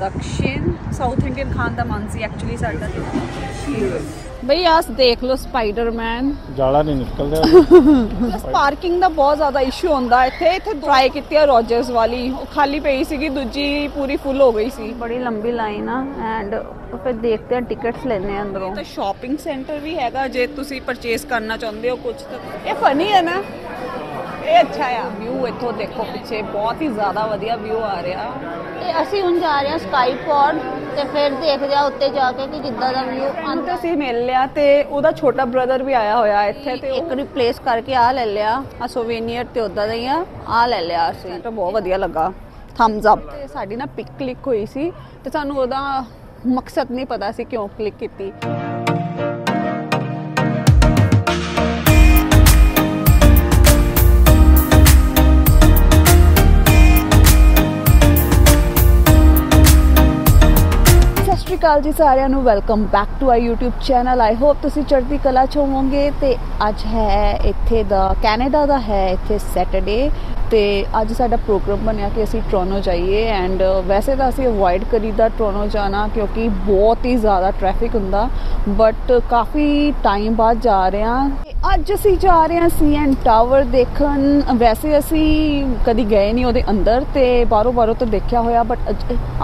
दक्षिण south Indian Khan दा Mansi actually साडा भाई आज देख लो स्पाइडरमैन जाला नहीं निकलदा बस पार्किंग दा बहुत ज्यादा इशू होंदा इथे इथे ट्राई कीती रॉजर्स वाली खाली पई सी कि दूजी पूरी फुल हो गई सी बड़ी लंबी लाइन है एंड फिर देखते हैं टिकट्स लेने हैं अंदरों तो शॉपिंग सेंटर भी हैगा जे तुसी परचेस करना चाहंदे हो कुछ तो ये फनी है ना ये अच्छा है व्यू इथों देखो पीछे बहुत ही ज्यादा वधिया व्यू आ रहा है असि हुन जा रहे हैं स्काईपॉड ते फिर देखदे आ उत्ते जाके कि किद्दां दा व्यू आंदा सी मिल लिया ते ओदा छोटा ब्रदर भी आया होया इथे ते एक रिप्लेस करके आ ले लिया आ सोवेनियर ते ओदा दा ही आ ले लिया असि तो बहुत वधिया लगा थम्स अप ते साडी ना पिक क्लिक होई सी ते सानू ओदा मकसद नहीं पता सी क्यों क्लिक कीती काल जी सारियां नू welcome back to our YouTube channel I hope तुसी चढ़दी कला च होवोगे ते अज है इत्थे दा कैनेडा दा है इत्थे सैटरडे ते अज साडा प्रोग्राम बनया कि असी टोरोंटो जाइए एंड वैसे तो असी अवॉइड करीदा टोरोंटो जाना क्योंकि बहुत ही ज़्यादा ट्रैफिक हुंदा बट काफ़ी टाइम बाद जा रहे हैं अज असी जा रहे हैं सीएन टावर देखन वैसे असी कदी गए नहीं उहदे अंदर ते बाहरों बाहरों तो देखिया होया बट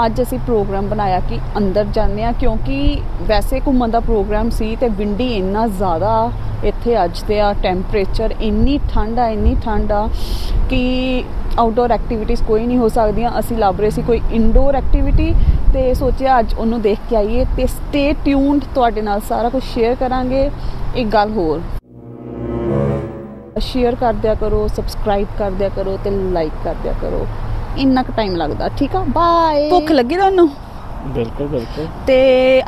अज असी प्रोग्राम बनाया कि अंदर जाने आ क्योंकि वैसे घूमन का प्रोग्राम सी ते विंडी इन्ना ज़्यादा इत्थे अज दे आ टैंपरेचर इन्नी ठंड आ कि आउटडोर एक्टिविटीज़ कोई नहीं हो सकदियां असी लभ रहे सी कोई इनडोर एक्टिविटी तो सोचा अज उन्होंने देख के आइए तो स्टे ट्यून्ड तुहाडे नाल सारा कुछ शेयर करांगे एक गल होर शेयर कर दिया करो सबसक्राइब कर दिया करो तो लाइक कर दिया करो इन्ना क टाइम लगता ठीक है बाय भुख लगी तुहानू बिल्कुल बिल्कुल तो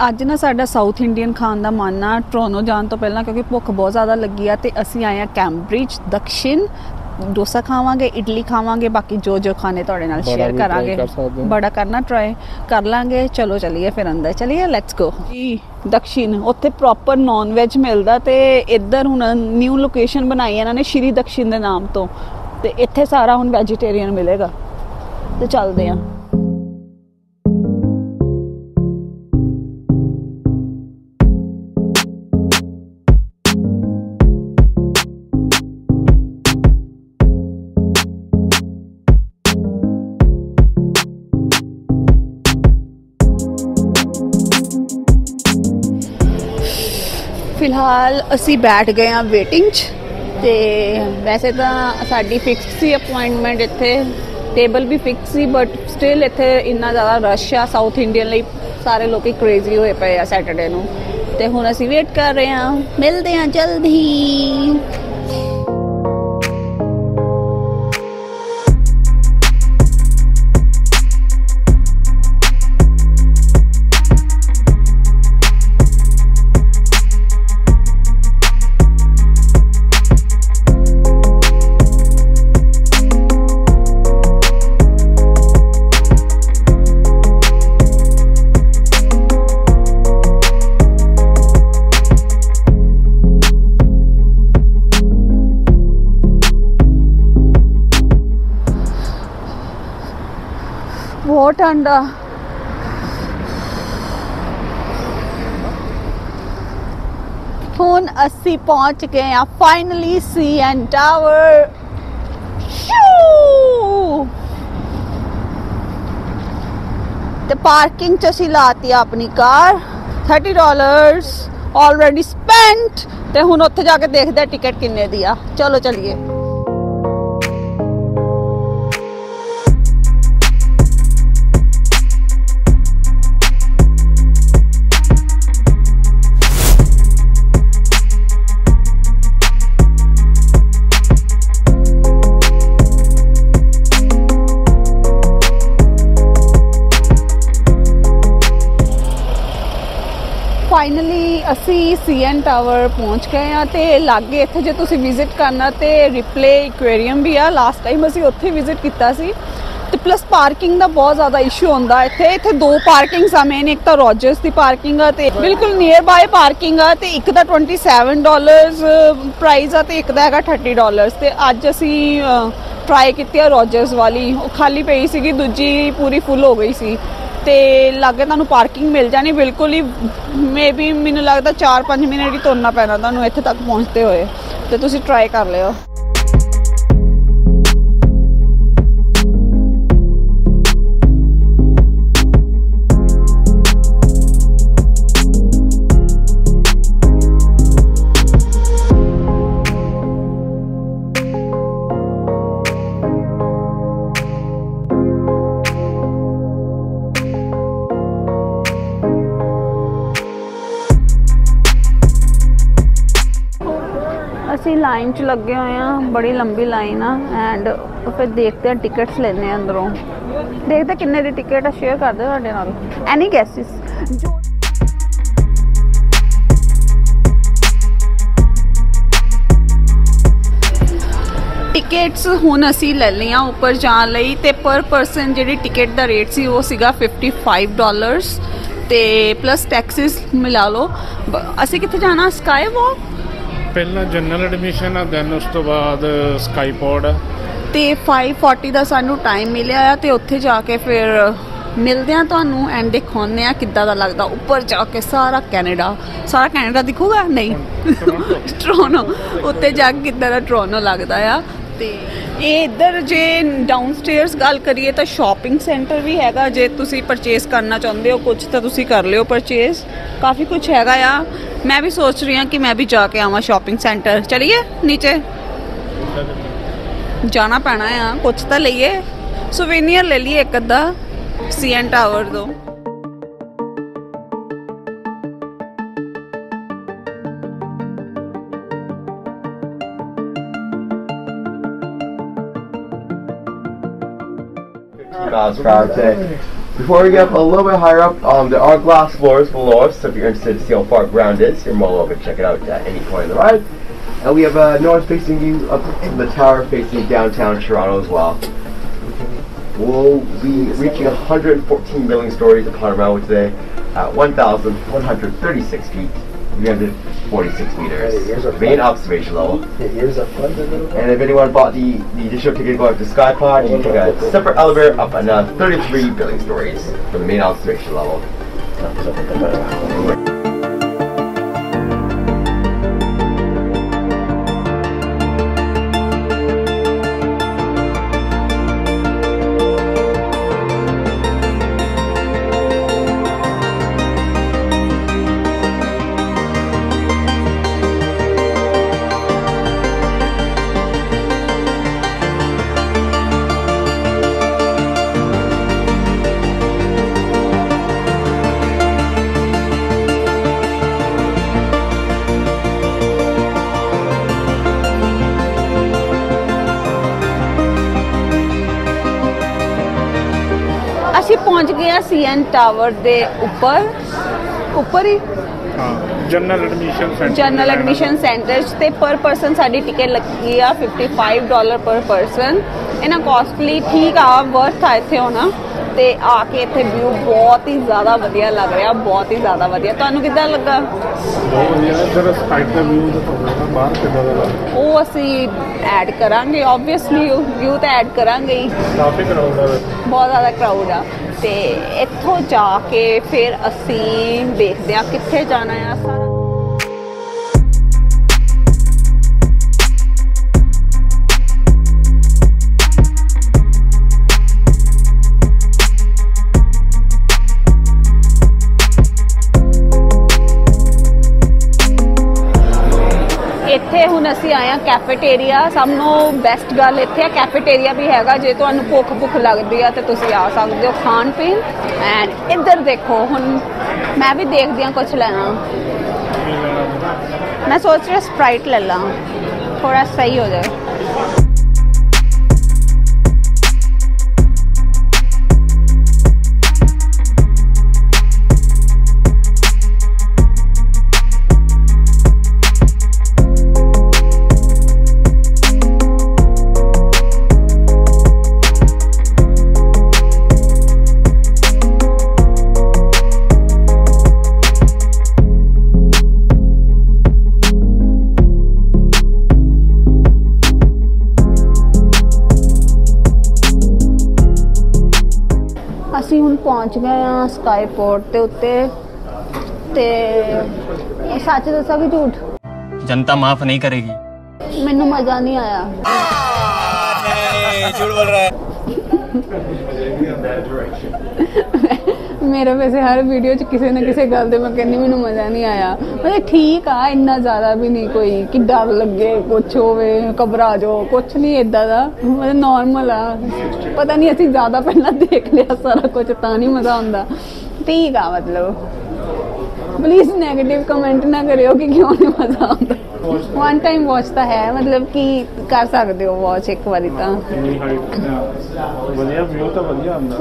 अज ना साडा साउथ इंडियन खान का मन आ टोरोंटो जाने तो पहला क्योंकि भुख बहुत ज़्यादा लगी है तो असी आए हैं कैम्ब्रिज दक्षिण डोसा खावांगे इडली खावांगे बाकी जो जो खाने तुहाडे नाल शेयर करांगे बड़ा करना ट्राई कर लांगे चलो चलिए फिर अंदर चलिए लैट्स गो जी दक्षिण उत्थे प्रॉपर नॉन वैज मिलदा ते इधर हुण न्यू लोकेशन बनाई इन्हां ने श्री दक्षिण दे नाम तो इत्थे सारा हुण वैजीटेरियन मिलेगा तो चलदे आं फिलहाल असी बैठ गए हाँ वेटिंग ते वैसे तो साड़ी फिक्स सी अपॉइंटमेंट इत्थे टेबल भी फिक्स सी बट स्टिल इत्थे इन्ना ज़्यादा रश आ साउथ इंडियन लई सारे लोग क्रेजी होए पे आ सैटरडे नूं ते हुण असी वेट कर रहे हाँ मिलदे हाँ जल्दी बहुत ठंड आ हुण असी पहुंच गए हैं फाइनली सीएन टावर ते पार्किंग च असी लाती अपनी कार $30 ऑलरेडी स्पेंट ते हुण उत्थे जाके देखदे टिकट किन्ने दी आ चलो चलिए फाइनली असी सीएन टावर पहुँच गए हैं तो लागे इत्थे जे तुसी विजिट करना तो रिप्ले एक्वेरियम भी आ लास्ट टाइम असी उत्थे विजिट कीता सी ते प्लस पार्किंग का बहुत ज़्यादा इशू होंदा इत्थे इत्थे दो पार्किंग्स आ मेन एक तो रॉजर्स की पार्किंग आ ते बिल्कुल नियर बाय पार्किंग आ ते एक दा $27 प्राइस आ ते एक दा हैगा $30 ते अज असी ट्राई कीती रॉजर्स वाली खाली पई सी दूजी पूरी फुल हो गई सी ते लागे तुहानूं पार्किंग मिल जानी बिल्कुल ही मे बी मैनूं लगदा 4-5 मिनट ही तुरना पैना तुहानूं इत्थे तक पहुँचते होए ते तुसीं ट्राई कर लिओ। ਅਸੀਂ ਲਾਈਨ 'ਚ ਲੱਗੇ ਹੋਏ ਹਾਂ, ਬੜੀ ਲੰਬੀ ਲਾਈਨ ਆ ਐਂਡ ਫਿਰ ਦੇਖਦੇ ਹਾਂ ਟਿਕਟਸ ਲੈਂਦੇ ਹਾਂ ਅੰਦਰੋਂ, ਦੇਖਦੇ ਕਿੰਨੇ ਦੀ ਟਿਕਟ ਆ, ਸ਼ੇਅਰ ਕਰਦੇ ਤੁਹਾਡੇ ਨਾਲ। ਐਨੀ ਗੈਸਿਸ ਜੋ ਟਿਕਟਸ ਹੁਣ ਅਸੀਂ ਲੈ ਲਈਆਂ ਉੱਪਰ ਜਾਣ ਲਈ ਤੇ ਪਰ ਪਰਸਨ ਜਿਹੜੀ ਟਿਕਟ ਦਾ ਰੇਟ ਸੀ ਉਹ ਸੀਗਾ $55 ਤੇ ਪਲੱਸ ਟੈਕਸਿਸ ਮਿਲਾ ਲਓ। ਅਸੀਂ ਕਿੱਥੇ ਜਾਣਾ? ਸਕਾਈ ਵੌਕ ਪਹਿਲਾਂ ਜਨਰਲ ਐਡਮਿਸ਼ਨ ਆ, ਦੈਨ ਉਸ ਤੋਂ ਬਾਅਦ ਸਕਾਈਪੋਡ ਅਤੇ 5:40 ਦਾ ਸਾਨੂੰ ਟਾਈਮ ਮਿਲਿਆ ਆ ਅਤੇ ਉੱਥੇ ਜਾ ਕੇ ਫਿਰ ਮਿਲਦੇ ਹਾਂ ਤੁਹਾਨੂੰ ਐਂਡ ਦਿਖਾਉਂਦੇ ਹਾਂ ਕਿੱਦਾਂ ਦਾ ਲੱਗਦਾ ਉੱਪਰ ਜਾ ਕੇ ਸਾਰਾ ਕੈਨੇਡਾ। ਸਾਰਾ ਕੈਨੇਡਾ ਦਿਖੂਗਾ? ਨਹੀਂ, ਟੋਰਾਂਟੋ ਉੱਤੇ ਜਾ ਕੇ ਕਿੱਦਾਂ ਦਾ ਟੋਰਾਂਟੋ ਲੱਗਦਾ ਆ। ਅਤੇ ਇਹ ਇੱਧਰ ਜੇ ਡਾਊਨ ਸਟੇਅਰਸ ਗੱਲ ਕਰੀਏ ਤਾਂ ਸ਼ੋਪਿੰਗ ਸੈਂਟਰ ਵੀ ਹੈਗਾ, ਜੇ ਤੁਸੀਂ ਪਰਚੇਸ ਕਰਨਾ ਚਾਹੁੰਦੇ ਹੋ ਕੁਛ ਤਾਂ ਤੁਸੀਂ ਕਰ ਲਿਓ ਪਰਚੇਸ, ਕਾਫੀ ਕੁਛ ਹੈਗਾ ਆ। मैं भी सोच रही हूँ कि मैं भी जाके आवा शॉपिंग सेंटर। चलिए नीचे जाना पैना है, कुछ तो लीए सुवेनियर ले लिए एक अद्धा CN टावर दो। Before we get up a little bit higher up, there are glass floors below us, so if you're interested to see how far ground is, you're more welcome to check it out at any point in the ride. And we have a north-facing view up from the tower facing downtown Toronto as well. We'll be reaching 114 building stories upon arrival today at 1,136 feet, 346 meters, main observation level. And if anyone bought the additional ticket to go up to SkyPod, you can take a separate elevator up another 33 building stories from the main observation level. पहुंच गया CN tower दे ऊपर, ऊपर ही general admission centre ते per person साडी ticket लगी आ $55 पर person. इना कॉस्टली ठीक आ, वर्थ आ इत्थे होना। ते आके इत्थे व्यू बहुत ही ज़्यादा वधिया लग रहा, बहुत ही ज़्यादा वधिया। तुहानूं किद्दां लगा? वो असी ऐड करांगे ऑब्वियसली, व्यू तो ऐड करांगे ही, बहुत ज़्यादा क्राउड आ। ते इत्थों जाके फिर असी देखदे आं कित्थे जाना आ सारा। ਇੱਥੇ ਹੁਣ ਅਸੀਂ ਆਏ ਹਾਂ ਕੈਫੇਟੇਰੀਆ, ਸਭ ਨੂੰ ਬੈਸਟ ਗੱਲ ਇੱਥੇ ਆ ਕੈਫੇਟੇਰੀਆ ਵੀ ਹੈਗਾ, ਜੇ ਤੁਹਾਨੂੰ ਭੁੱਖ ਲੱਗਦੀ ਆ ਤਾਂ ਤੁਸੀਂ ਆ ਸਕਦੇ ਹੋ ਖਾਣ ਪੀਣ। ਐਂਡ ਇੱਧਰ ਦੇਖੋ, ਹੁਣ ਮੈਂ ਵੀ ਦੇਖਦੀ ਹਾਂ ਕੁਛ ਲੈਣਾ, ਮੈਂ ਸੋਚ ਰਿਹਾ ਸਪਰਾਈਟ ਲੈ ਲਾਂ, ਥੋੜ੍ਹਾ ਸਹੀ ਹੋ ਜਾਵੇ। पहुंच गए हाँ स्काईपोर्ट के उत्ते ते सच दसा कि झूठ जनता माफ नहीं करेगी। मैनू मजा नहीं आया। झूठ बोल रहा है। मेरा वैसे हर वीडियो च किसी ना किसी गल दे मैं कहनी मैनू मजा नहीं आया। मतलब ठीक आ इन्ना ज्यादा भी नहीं कोई कि डर लगे कुछ होवे घबरा जाओ कुछ नहीं इदा दा मतलब नॉर्मल आ। पता नहीं असीं ज्यादा पहला देख लिया सारा कुछ तां नहीं मजा आंदा। ठीक आ मतलब प्लीज नेगेटिव कमेंट ना करियो कि क्यों नहीं मजा आंदा। वन टाइम वॉच तो है मतलब कि कर सकते हो वॉच एक बारी तो।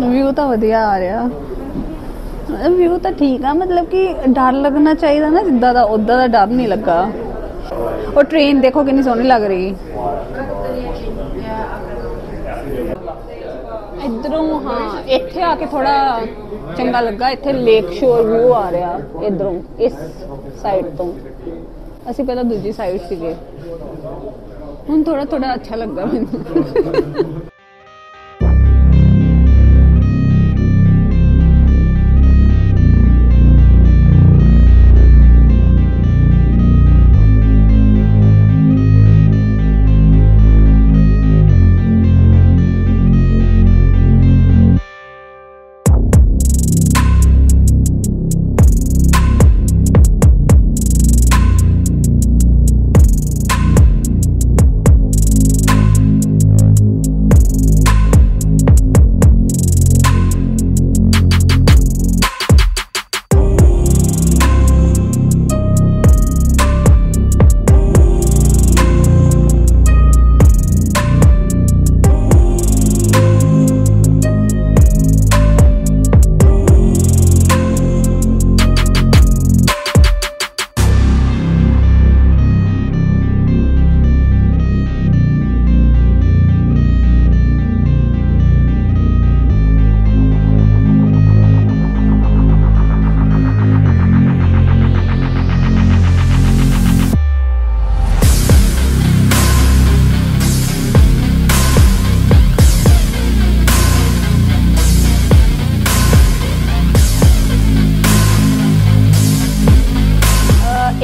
व्यू तो वधिया आ रहा व्यू तो ठीक है मतलब कि डर लगना चाहिए ना जिदा का उदा का डर नहीं लगा। और ट्रेन देखो कितनी सोहनी लग रही। इधरों हाँ इत्थे आके थोड़ा चंगा लगा। इत्थे लेक शोर व्यू आ रहा इधरों इस साइड तो। असी पहला दूजी साइड से हुन थोड़ा थोड़ा अच्छा लगा मैनू।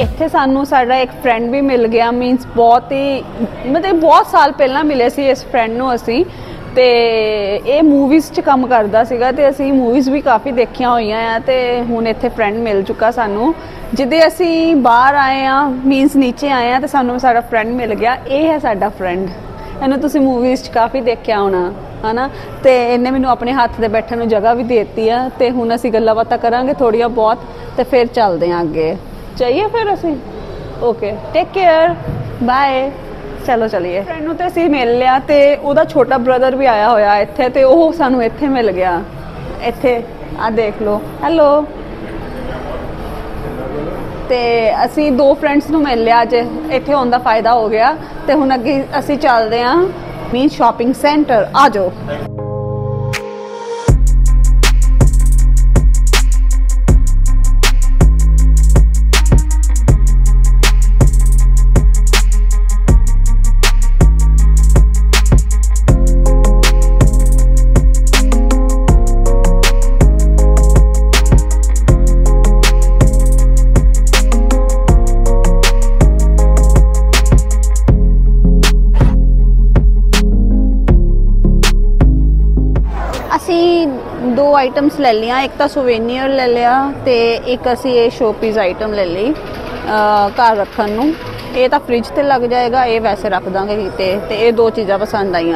इत्थे सानू साडा एक फ्रेंड भी मिल गया मीनस बहुत ही मतलब बहुत साल पहला मिले सी इस फ्रेंड नू असी ते ये मूवीज़ च काम करदा सीगा ते असी मूवीज़ भी काफ़ी देखियां होइयां आ ते हुण इत्थे फ्रेंड मिल चुका सानू। जिदे असी बाहर आए हाँ मीनस नीचे आए हाँ तो सानू साडा फ्रेंड मिल गया। ये है साडा फ्रेंड इन्हूं तुसीं मूवीज़ च काफ़ी देखिया होना है ना। तो इन्हें मैनू अपने हत्थ दे बैठण नू जगह भी देती है तो हुण असी गल्लां बातां करांगे थोड़िया बहुत तो फिर चलदे आं अगे चाहिए फिर असी। Okay take care bye. चलो चलिए फ्रेंड नूं ते असी मिल लिया ते उहदा छोटा ब्रदर भी आया होया इत्थे ते ओह सानू इत्थे मिल गया। इत्थे आ देख लो हैलो। ते असी दो फ्रेंड्स नूं मिल लिया अज इत्थे होण दा फायदा हो गया। ते हुण अगे असी चलदे आं मीन शॉपिंग सेंटर आ जाओ। दो आइटम्स ले लिया एक तो सुवेनियर ले लिया तो एक असी ये शोपीस आइटम ले ली घर रखन नू। ये तो फ्रिज ते लग जाएगा ये वैसे रख देंगे किते। तो ये दो चीज़ा पसंद आई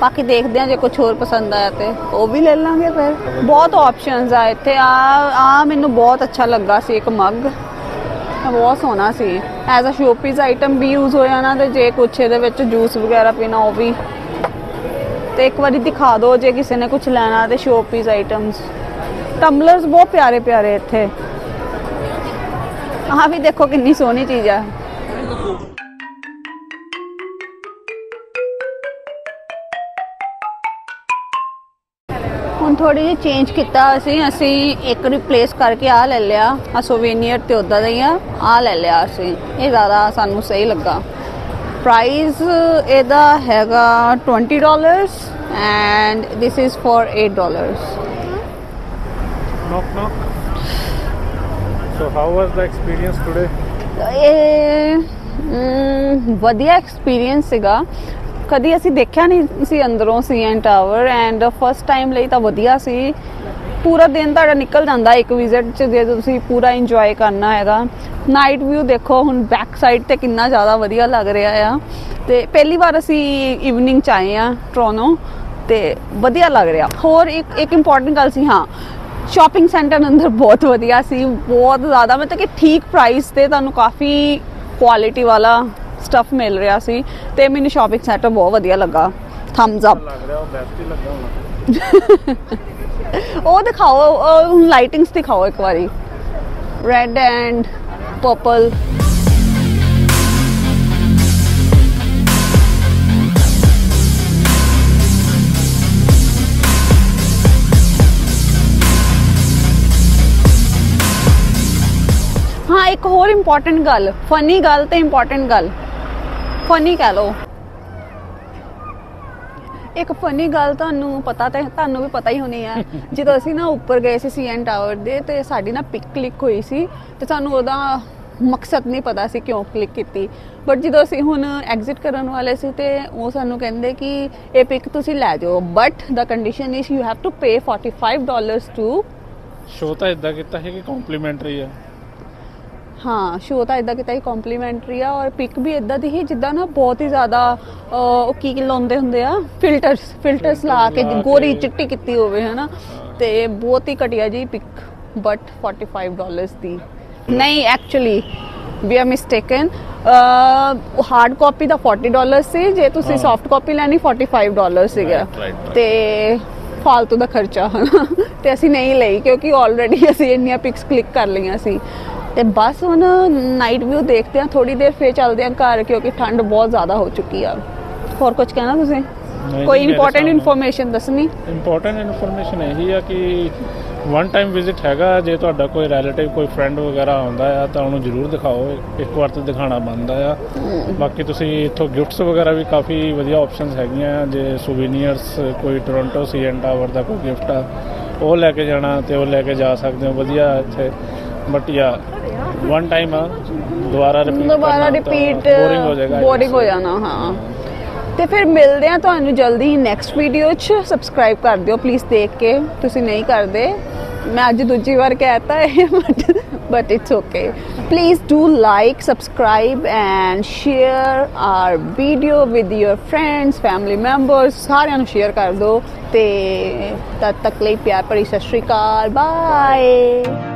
बाकी देखते हैं जो कुछ होर पसंद आया तो वह भी ले लेंगे। फिर बहुत ऑप्शनस आ इत्थे। आ मैनू बहुत अच्छा लगा सी एक मग बहुत सोहना सी एज अ शोपीस आइटम भी यूज़ होया ना। तो जे कुछ ये जूस वगैरह पीना वह भी तो एक बार दिखा दो जे किसी ने कुछ लेना तो शो पीस आइटम्स टम्बलर्स बहुत प्यारे प्यारे इत्थे। हाँ भी देखो कितनी सोहनी चीज़ है। हुण थोड़ी जी चेंज किया असी एक रिप्लेस करके आ ले लिया आ सोवेनियर तो उदा दा ही आ ले लिया असी। ये ज़्यादा सानू सही लगा। प्राइस एदा हैगा $20 and this is for $8। knock knock. So how was the experience today? ਵਧੀਆ ਐਕਸਪੀਰੀਅੰਸ ਸੀਗਾ, ਕਦੀ ਅਸੀਂ ਦੇਖਿਆ ਨਹੀਂ ਸੀ ਅੰਦਰੋਂ CN tower, and first time ਲਈ ਤਾਂ ਵਧੀਆ ਸੀ। ਪੂਰਾ ਦਿਨ ਤੁਹਾਡਾ ਨਿਕਲ ਜਾਂਦਾ ਇੱਕ ਵਿਜ਼ਿਟ 'ਚ ਜੇ ਤੁਸੀਂ ਪੂਰਾ ਇੰਜੋਏ ਕਰਨਾ ਹੈਗਾ। ਨਾਈਟ ਵਿਊ ਦੇਖੋ ਹੁਣ ਬੈਕ ਸਾਈਡ 'ਤੇ ਕਿੰਨਾ ਜ਼ਿਆਦਾ ਵਧੀਆ ਲੱਗ ਰਿਹਾ ਆ, ਅਤੇ ਪਹਿਲੀ ਵਾਰ ਅਸੀਂ ਈਵਨਿੰਗ 'ਚ ਆਏ ਹਾਂ ਟੋਰਾਂਟੋ, ਅਤੇ ਵਧੀਆ ਲੱਗ ਰਿਹਾ। ਹੋਰ ਇੱਕ ਇੰਪੋਰਟੈਂਟ ਗੱਲ ਸੀ, ਹਾਂ ਸ਼ੋਪਿੰਗ ਸੈਂਟਰ ਅੰਦਰ ਬਹੁਤ ਵਧੀਆ ਸੀ, ਬਹੁਤ ਜ਼ਿਆਦਾ, ਮਤਲਬ ਕਿ ਠੀਕ ਪ੍ਰਾਈਸ 'ਤੇ ਤੁਹਾਨੂੰ ਕਾਫੀ ਕੁਆਲਿਟੀ ਵਾਲਾ ਸਟੱਫ ਮਿਲ ਰਿਹਾ ਸੀ, ਅਤੇ ਮੈਨੂੰ ਸ਼ੋਪਿੰਗ ਸੈਂਟਰ ਬਹੁਤ ਵਧੀਆ ਲੱਗਾ। Thumbs up. ਉਹ ਦਿਖਾਓ, ਲਾਈਟਿੰਗਸ ਦਿਖਾਓ ਇੱਕ ਵਾਰੀ, ਰੈੱਡ ਐਂਡ ਪਰਪਲ। ਹਾਂ, ਇੱਕ ਹੋਰ ਇੰਪੋਰਟੈਂਟ ਗੱਲ, ਫਨੀ ਗੱਲ ਤੇ ਇੰਪੋਰਟੈਂਟ ਗੱਲ, ਫਨੀ ਕਹਿ ਲਓ, ਇੱਕ ਫਨੀ ਗੱਲ ਤੁਹਾਨੂੰ ਪਤਾ, ਤਾਂ ਤੁਹਾਨੂੰ ਵੀ ਪਤਾ ਹੀ ਹੋਣੀ ਆ। ਜਦੋਂ ਅਸੀਂ ਨਾ ਉੱਪਰ ਗਏ ਸੀ CN ਟਾਵਰ ਦੇ, ਤੇ ਸਾਡੀ ਨਾ ਪਿਕ ਕਲਿੱਕ ਹੋਈ ਸੀ, ਤੇ ਸਾਨੂੰ ਉਹਦਾ ਮਕਸਦ ਨਹੀਂ ਪਤਾ ਸੀ ਕਿਉਂ ਕਲਿੱਕ ਕੀਤੀ, ਬਟ ਜਦੋਂ ਅਸੀਂ ਹੁਣ ਐਗਜ਼ਿਟ ਕਰਨ ਵਾਲੇ ਸੀ, ਤੇ ਉਹ ਸਾਨੂੰ ਕਹਿੰਦੇ ਕਿ ਇਹ ਪਿਕ ਤੁਸੀਂ ਲੈ ਜਾਓ, but the condition is you have to pay $45 to show. ਤਾਂ ਇੱਦਾਂ ਕੀਤਾ ਹੈ ਕਿ ਕੰਪਲੀਮੈਂਟਰੀ ਆ। ਹਾਂ, ਸ਼ੋਅ ਤਾਂ ਇੱਦਾਂ ਕਿਤਾ ਹੀ ਕੰਪਲੀਮੈਂਟਰੀ ਆ, ਔਰ ਪਿਕ ਵੀ ਇੱਦਾਂ ਦੀ ਹੀ ਜਿੱਦਾਂ ਨਾ ਬਹੁਤ ਹੀ ਜ਼ਿਆਦਾ ਉਹ ਕੀ ਲਾਉਂਦੇ ਹੁੰਦੇ ਆ, ਫਿਲਟਰਸ ਲਾ ਕੇ ਗੋਰੀ ਚਿੱਟੀ ਕੀਤੀ ਹੋਵੇ, ਹੈ ਨਾ, ਅਤੇ ਬਹੁਤ ਹੀ ਘਟੀਆ ਜਿਹੀ ਪਿਕ, ਬਟ $45 ਦੀ। ਨਹੀਂ, actually we are mistaken, hard copy ਦਾ $40 ਸੀ, ਜੇ ਤੁਸੀਂ ਸੋਫਟ ਕਾਪੀ ਲੈਣੀ $45 ਸੀਗਾ, ਅਤੇ ਫਾਲਤੂ ਦਾ ਖਰਚਾ, ਹੈ ਨਾ, ਅਤੇ ਅਸੀਂ ਨਹੀਂ ਲਈ ਕਿਉਂਕਿ ਆਲਰੇਡੀ ਅਸੀਂ ਇੰਨੀਆਂ ਪਿਕਸ ਕਲਿੱਕ ਕਰ ਲਈਆਂ ਸੀ। ਅਤੇ ਬਸ ਹੁਣ ਨਾਈਟ ਵਿਊ ਦੇਖਦੇ ਹਾਂ, ਥੋੜ੍ਹੀ ਦੇਰ ਫਿਰ ਚੱਲਦੇ ਹਾਂ ਘਰ, ਕਿਉਂਕਿ ਠੰਡ ਬਹੁਤ ਜ਼ਿਆਦਾ ਹੋ ਚੁੱਕੀ ਆ। ਹੋਰ ਕੁਝ ਕਹਿਣਾ ਤੁਸੀਂ? ਕੋਈ ਇੰਪੋਰਟੈਂਟ ਇਨਫੋਰਮੇਸ਼ਨ ਦੱਸਣੀ? ਇੰਪੋਰਟੈਂਟ ਇਨਫੋਰਮੇਸ਼ਨ ਇਹੀ ਆ ਕਿ ਵਨ ਟਾਈਮ ਵਿਜ਼ਿਟ ਹੈਗਾ, ਜੇ ਤੁਹਾਡਾ ਕੋਈ ਰਿਲੇਟਿਵ, ਕੋਈ ਫਰੈਂਡ ਵਗੈਰਾ ਆਉਂਦਾ ਆ ਤਾਂ ਉਹਨੂੰ ਜ਼ਰੂਰ ਦਿਖਾਓ, ਇੱਕ ਵਾਰ ਤਾਂ ਦਿਖਾਉਣਾ ਬਣਦਾ ਆ। ਬਾਕੀ ਤੁਸੀਂ ਇੱਥੋਂ ਗਿਫਟਸ ਵਗੈਰਾ ਵੀ ਕਾਫੀ ਵਧੀਆ ਆਪਸ਼ਨਸ ਹੈਗੀਆਂ, ਜੇ ਸੂਵੀਨੀਅਰਸ, ਕੋਈ ਟੋਰਾਂਟੋ CN ਟਾਵਰ ਦਾ ਕੋਈ ਗਿਫਟ ਆ ਉਹ ਲੈ ਕੇ ਜਾਣਾ, ਅਤੇ ਉਹ ਲੈ ਕੇ ਜਾ ਸਕਦੇ ਹੋ, ਵਧੀਆ ਇੱਥੇ। ਬਟ ਯਾ वन टाइम दोबारा रिपीट बोरिंग हो जाना। हाँ, तो फिर मिलते हैं तो जल्दी ही नैक्सट वीडियो। सबसक्राइब कर दो प्लीज़, देख के तुम नहीं करते, मैं अज दूजी बार कहता है, but it's okay. Please do like, subscribe and share our video with your friends, family members, सारे शेयर कर दो। तो तद तक प्यार भरी सत श्री अकाल, बाय।